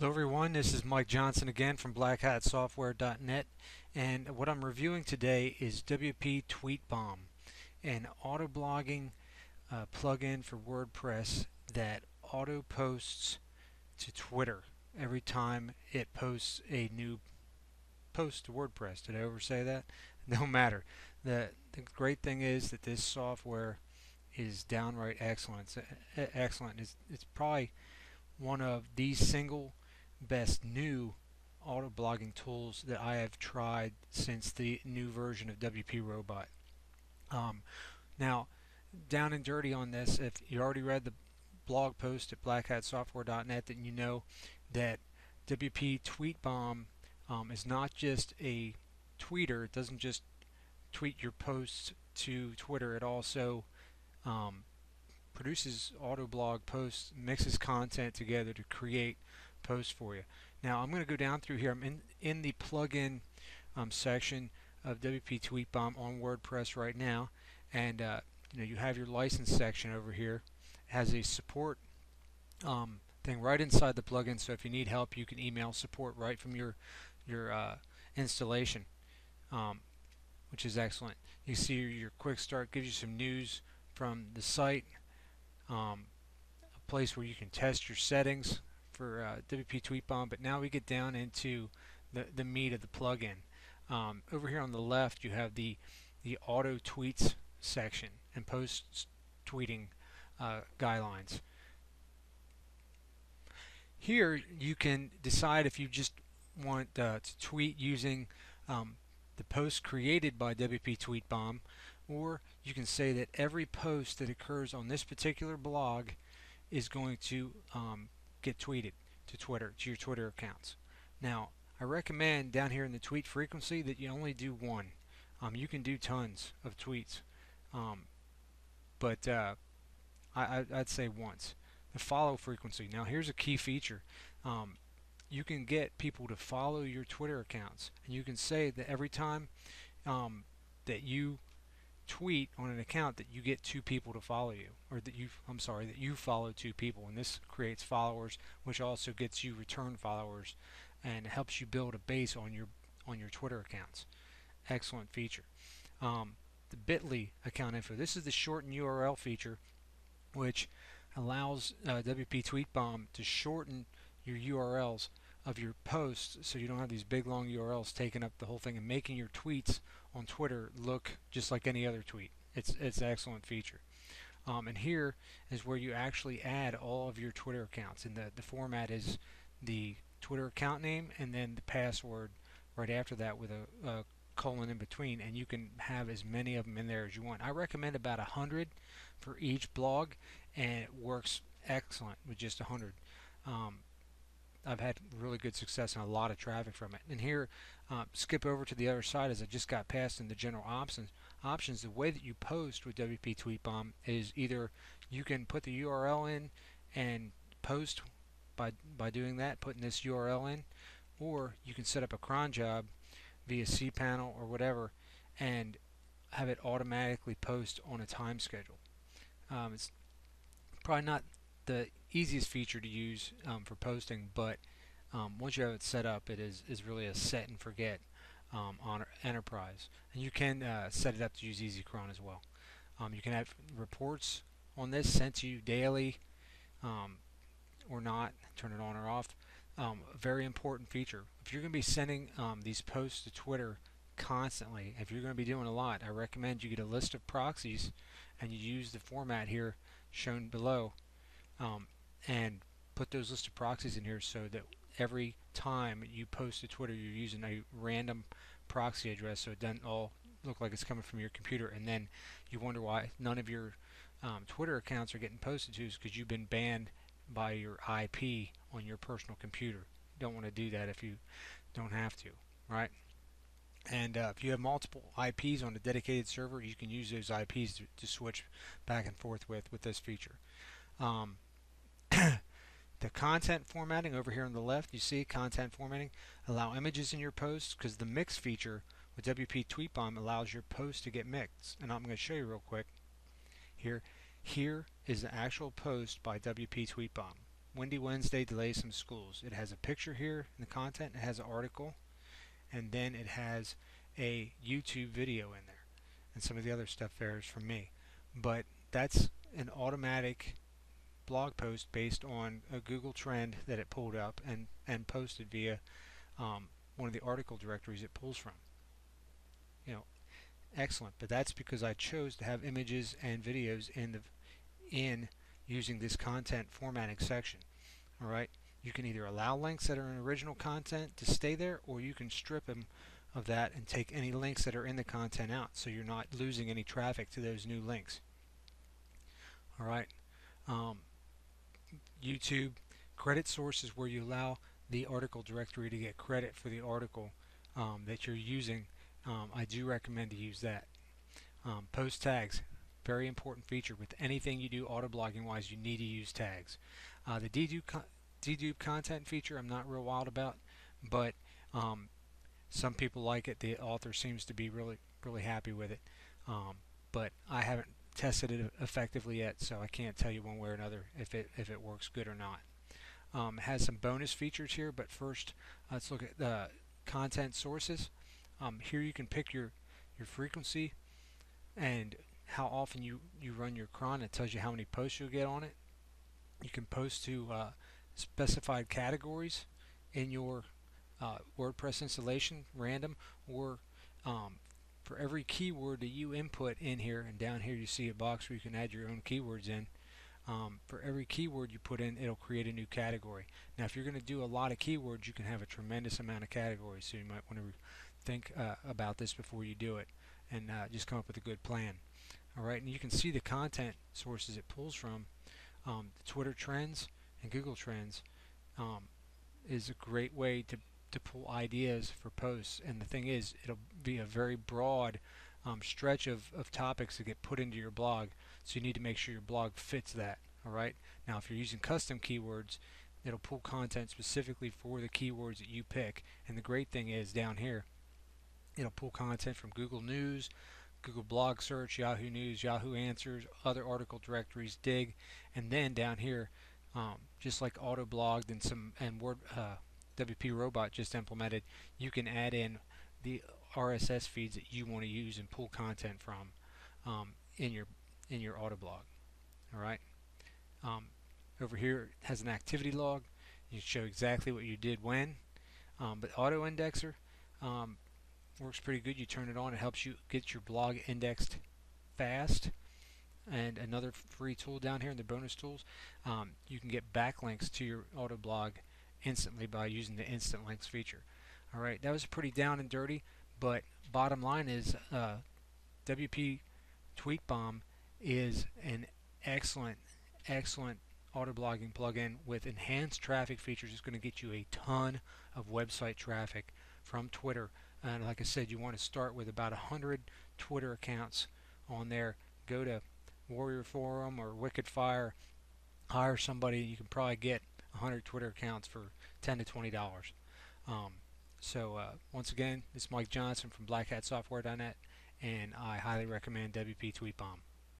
Hello everyone, this is Mike Johnson again from BlackHatSoftware.net, and what I'm reviewing today is WP TweetBomb, an auto-blogging plugin for WordPress that auto-posts to Twitter every time it posts a new post to WordPress. Did I ever say that? No matter. The great thing is that this software is downright excellent. It's probably one of the single best new auto blogging tools that I have tried since the new version of WP Robot. Now, down and dirty on this, if you already read the blog post at BlackHatSoftware.net, then you know that WP TweetBomb is not just a tweeter. It doesn't just tweet your posts to Twitter. It also produces auto blog posts, mixes content together to create posts for you. Now I'm going to go down through here. I'm in the plugin section of WP TweetBomb on WordPress right now, and you have your license section over here. It has a support thing right inside the plugin, so if you need help, you can email support right from your installation, which is excellent. You see your quick start gives you some news from the site, a place where you can test your settings for WP TweetBomb. But now we get down into the meat of the plugin. Over here on the left, you have the auto tweets section and post tweeting guidelines. Here you can decide if you just want to tweet using the post created by WP TweetBomb, or you can say that every post that occurs on this particular blog is going to get tweeted to Twitter, to your Twitter accounts. Now, I recommend down here in the tweet frequency that you only do one. You can do tons of tweets, but I'd say once. The follow frequency. Now, here's a key feature. You can get people to follow your Twitter accounts, and you can say that every time that you tweet on an account that you get two people to follow you, or that you follow two people, and this creates followers, which also gets you return followers and helps you build a base on your Twitter accounts. Excellent feature. The Bitly account info. This is the shortened URL feature, which allows WP TweetBomb to shorten your URLs of your posts, so you don't have these big long URLs taking up the whole thing and making your tweets on Twitter look just like any other tweet. It's an excellent feature. And here is where you actually add all of your Twitter accounts, and the format is the Twitter account name and then the password right after that with a colon in between, and you can have as many of them in there as you want. I recommend about 100 for each blog, and it works excellent with just 100. I've had really good success and a lot of traffic from it. And here, skip over to the other side as I just got past in the general options. The way that you post with WP TweetBomb is either you can put the URL in and post by doing that, putting this URL in, or you can set up a cron job via cPanel or whatever and have it automatically post on a time schedule. It's probably not the easiest feature to use for posting, but once you have it set up, it is really a set and forget on enterprise. And you can set it up to use EasyCron as well. You can have reports on this sent to you daily or not, turn it on or off. A very important feature. If you're going to be sending these posts to Twitter constantly, if you're going to be doing a lot, I recommend you get a list of proxies and you use the format here shown below. And put those list of proxies in here so that every time you post to Twitter you're using a random proxy address, so it doesn't all look like it's coming from your computer, and then you wonder why none of your Twitter accounts are getting posted to is because you've been banned by your IP on your personal computer. You don't want to do that if you don't have to, right? And if you have multiple IPs on a dedicated server, you can use those IPs to switch back and forth with this feature. The content formatting over here on the left, you see content formatting. Allow images in your posts, because the mix feature with WP TweetBomb allows your posts to get mixed. And I'm going to show you real quick. Here is the actual post by WP TweetBomb. Windy Wednesday delays some schools. It has a picture here in the content, it has an article, and then it has a YouTube video in there. And some of the other stuff there is from me. But that's an automatic blog post based on a Google trend that it pulled up and posted via one of the article directories it pulls from. You know, excellent. But that's because I chose to have images and videos in the using this content formatting section. All right, you can either allow links that are in original content to stay there, or you can strip them of that and take any links that are in the content out, so you're not losing any traffic to those new links. All right, YouTube credit source is where you allow the article directory to get credit for the article that you're using. I do recommend to use that. Post tags, very important feature. With anything you do auto blogging wise, you need to use tags. The dedupe content feature I'm not real wild about, but some people like it. The author seems to be really happy with it, but I haven't tested it effectively yet, so I can't tell you one way or another if it works good or not. It has some bonus features here, but first let's look at the content sources. Here you can pick your frequency and how often you run your cron. It tells you how many posts you'll get on it. You can post to specified categories in your WordPress installation, random, or for every keyword that you input in here, and down here you see a box where you can add your own keywords in. For every keyword you put in, it'll create a new category. Now if you're going to do a lot of keywords, you can have a tremendous amount of categories, so you might want to think about this before you do it, and just come up with a good plan. Alright, and you can see the content sources it pulls from. The Twitter trends and Google trends is a great way to pull ideas for posts, and the thing is, it'll be a very broad stretch of topics that get put into your blog, so you need to make sure your blog fits that. Alright, now if you're using custom keywords, it'll pull content specifically for the keywords that you pick, and the great thing is, down here it'll pull content from Google News, Google Blog Search, Yahoo News, Yahoo Answers, other article directories, Dig, and then down here, just like Autoblogged and WP Robot just implemented, you can add in the RSS feeds that you want to use and pull content from in your Autoblog. All right. Over here it has an activity log. You show exactly what you did when. But Auto Indexer works pretty good. You turn it on, it helps you get your blog indexed fast. And another free tool down here in the bonus tools, you can get backlinks to your Autoblog instantly by using the instant links feature. Alright, that was pretty down and dirty, but bottom line is WP TweetBomb is an excellent autoblogging plugin with enhanced traffic features. It's going to get you a ton of website traffic from Twitter. And like I said, you want to start with about 100 Twitter accounts on there. Go to Warrior Forum or Wicked Fire, hire somebody, and you can probably get 100 Twitter accounts for $10 to $20. So once again, this is Mike Johnson from BlackHatSoftware.net, and I highly recommend WP TweetBomb.